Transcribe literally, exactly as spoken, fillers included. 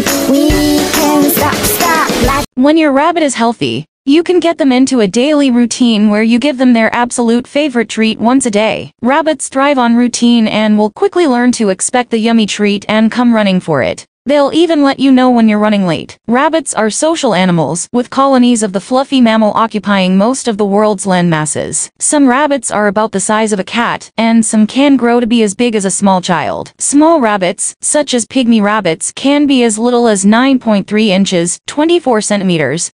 candy. We can stop, stop like. When your rabbit is healthy, you can get them into a daily routine where you give them their absolute favorite treat once a day. Rabbits thrive on routine and will quickly learn to expect the yummy treat and come running for it. They'll even let you know when you're running late. Rabbits are social animals, with colonies of the fluffy mammal occupying most of the world's land masses. Some rabbits are about the size of a cat, and some can grow to be as big as a small child. Small rabbits, such as pygmy rabbits, can be as little as nine point three inches, twenty-four centimeters,